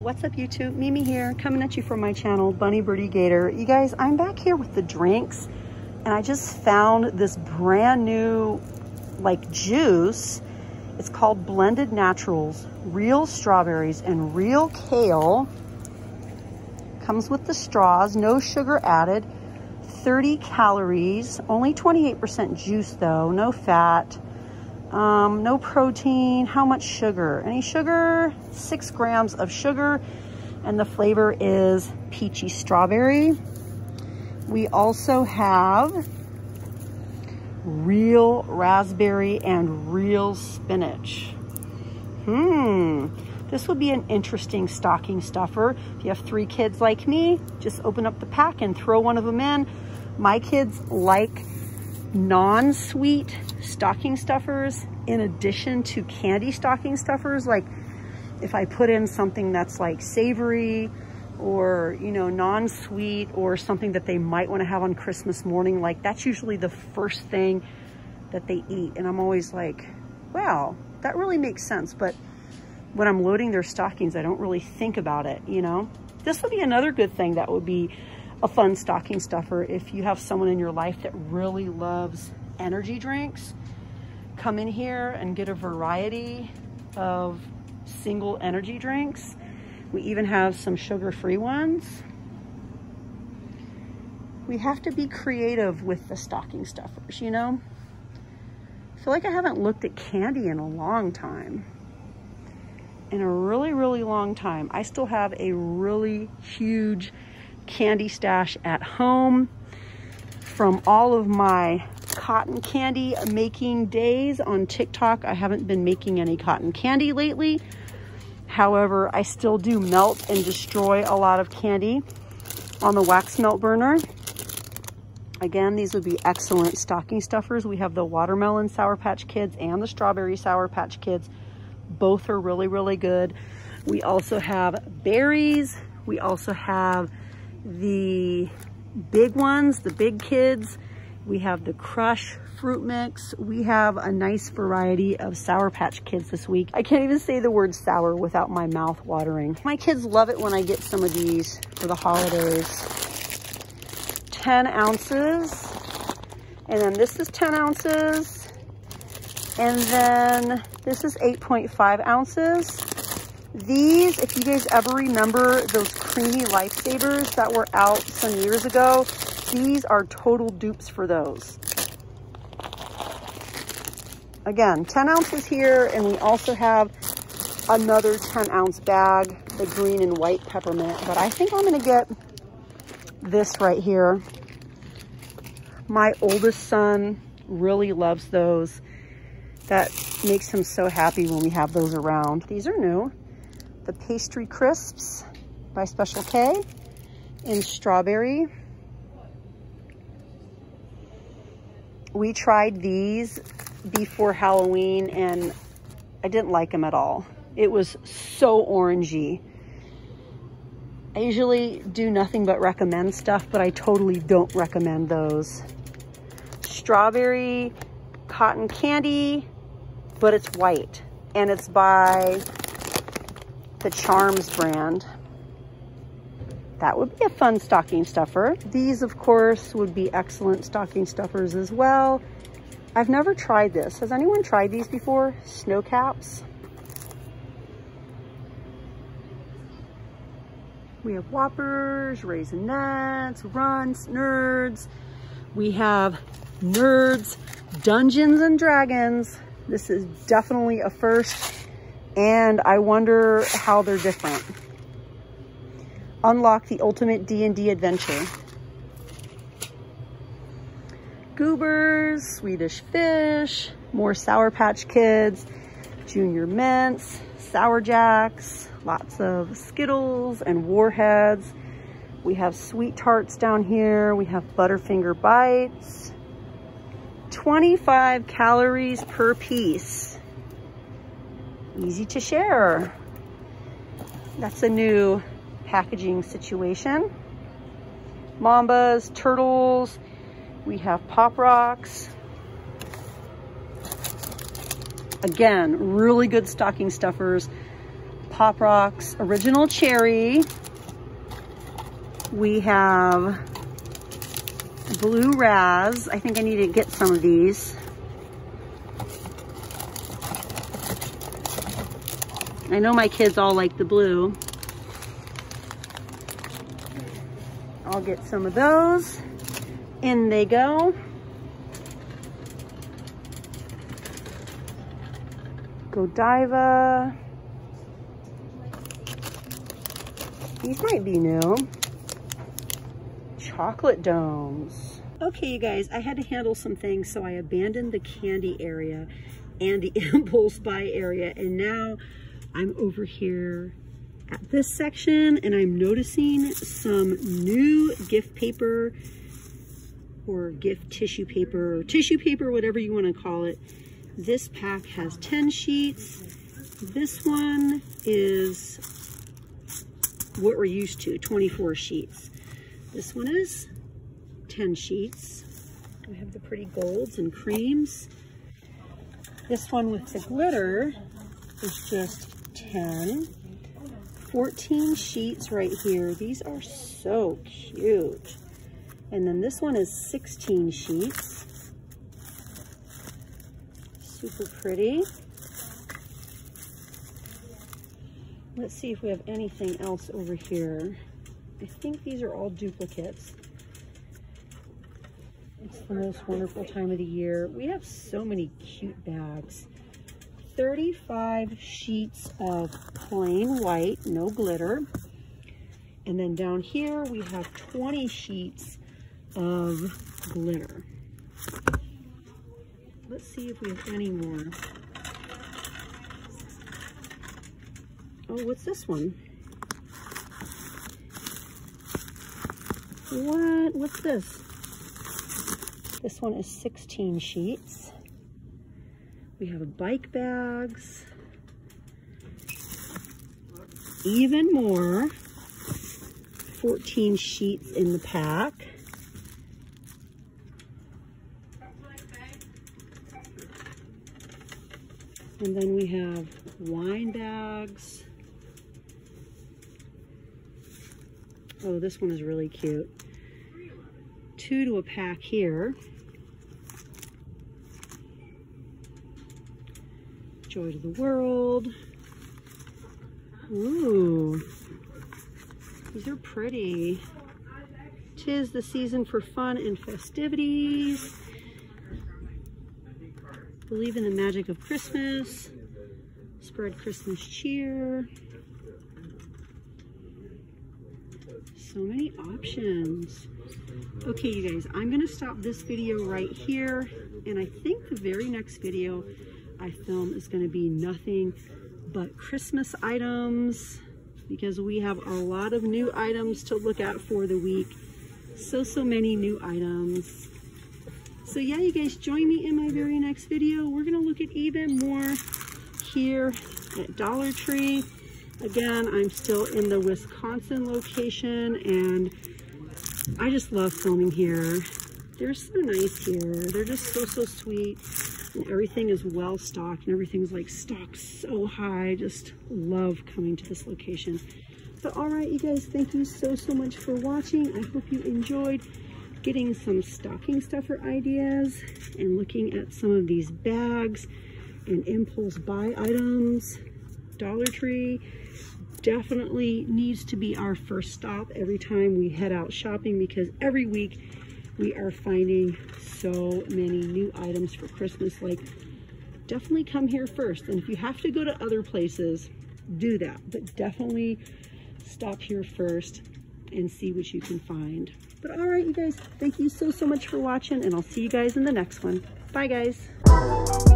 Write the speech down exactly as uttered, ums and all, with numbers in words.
What's up YouTube, Mimi here, coming at you from my channel, Bunny Birdie Gator. You guys, I'm back here with the drinks and I just found this brand new like juice. It's called Blended Naturals, real strawberries and real kale. Comes with the straws, no sugar added, thirty calories, only twenty-eight percent juice though, no fat. Um, no protein. How much sugar? Any sugar? Six grams of sugar. And the flavor is peachy strawberry. We also have real raspberry and real spinach. Hmm. This would be an interesting stocking stuffer. If you have three kids like me, just open up the pack and throw one of them in. My kids like non-sweet stocking stuffers in addition to candy stocking stuffers. Like if I put in something that's like savory or, you know, non-sweet or something that they might want to have on Christmas morning, like that's usually the first thing that they eat. And I'm always like, wow, that really makes sense. But when I'm loading their stockings, I don't really think about it, you know. This would be another good thing that would be a fun stocking stuffer if you have someone in your life that really loves energy drinks. Come in here and get a variety of single energy drinks. We even have some sugar-free ones. We have to be creative with the stocking stuffers, you know? I feel like I haven't looked at candy in a long time. In a really, really long time. I still have a really huge candy stash at home from all of my cotton candy making days on TikTok. I haven't been making any cotton candy lately. However, I still do melt and destroy a lot of candy on the wax melt burner. Again, these would be excellent stocking stuffers. We have the watermelon Sour Patch Kids and the strawberry Sour Patch Kids. Both are really, really good. We also have berries. We also have the big ones, the big kids. We have the Crush fruit mix. We have a nice variety of Sour Patch Kids this week. I can't even say the word sour without my mouth watering. My kids love it when I get some of these for the holidays. ten ounces. And then this is ten ounces. And then this is eight point five ounces. These, if you guys ever remember those creamy Lifesavers that were out some years ago, these are total dupes for those. Again, ten ounces here, and we also have another ten ounce bag, the green and white peppermint. But I think I'm gonna get this right here. My oldest son really loves those. That makes him so happy when we have those around. These are new. The Pastry Crisps by Special K in strawberry. We tried these before Halloween and I didn't like them at all. It was so orangey. I usually do nothing but recommend stuff, but I totally don't recommend those. Strawberry cotton candy, but it's white and it's by the Charms brand. That would be a fun stocking stuffer. These, of course, would be excellent stocking stuffers as well. I've never tried this. Has anyone tried these before? Snowcaps. We have Whoppers, Raisinets, Runts, Nerds. We have Nerds, Dungeons and Dragons. This is definitely a first, and I wonder how they're different. Unlock the ultimate D and D adventure. Goobers, Swedish Fish, more Sour Patch Kids, Junior Mints, Sour Jacks, lots of Skittles and Warheads. We have Sweet Tarts down here. We have Butterfinger Bites. twenty-five calories per piece. Easy to share. That's a new packaging situation. Mambas, Turtles, we have Pop Rocks. Again, really good stocking stuffers. Pop Rocks Original Cherry. We have Blue Raz. I think I need to get some of these. I know my kids all like the blue. I'll get some of those. In they go. Godiva. These might be new. Chocolate domes. Okay, you guys, I had to handle some things, so I abandoned the candy area and the impulse buy area, and now I'm over here at this section, and I'm noticing some new gift paper or gift tissue paper, or tissue paper, whatever you want to call it. This pack has ten sheets. This one is what we're used to, twenty-four sheets. This one is ten sheets. We have the pretty golds and creams. This one with the glitter is just ten. fourteen sheets right here. These are so cute. And then this one is sixteen sheets. Super pretty. Let's see if we have anything else over here. I think these are all duplicates. It's the most wonderful time of the year. We have so many cute bags. thirty-five sheets of plain white, no glitter. And then down here we have twenty sheets of glitter. Let's see if we have any more. Oh, what's this one? What? What's this? This one is sixteen sheets. We have bike bags. Even more. fourteen sheets in the pack. And then we have wine bags. Oh, this one is really cute. Two to a pack here. Joy to the world. Ooh, these are pretty. Tis the season for fun and festivities. Believe in the magic of Christmas. Spread Christmas cheer. So many options. Okay, you guys, I'm gonna stop this video right here, and I think the very next video I film is gonna be nothing but Christmas items, because we have a lot of new items to look at for the week. So, so many new items. So yeah, you guys, join me in my very next video. We're gonna look at even more here at Dollar Tree. Again, I'm still in the Wisconsin location, and I just love filming here. They're so nice here. They're just so, so sweet. And everything is well stocked, and everything's like stocked so high. I just love coming to this location. But all right, you guys, thank you so, so much for watching. I hope you enjoyed getting some stocking stuffer ideas and looking at some of these bags and impulse buy items. Dollar Tree definitely needs to be our first stop every time we head out shopping, because every week we are finding so many new items for Christmas. Like, definitely come here first. And if you have to go to other places, do that. But definitely stop here first and see what you can find. But all right, you guys, thank you so, so much for watching, and I'll see you guys in the next one. Bye, guys.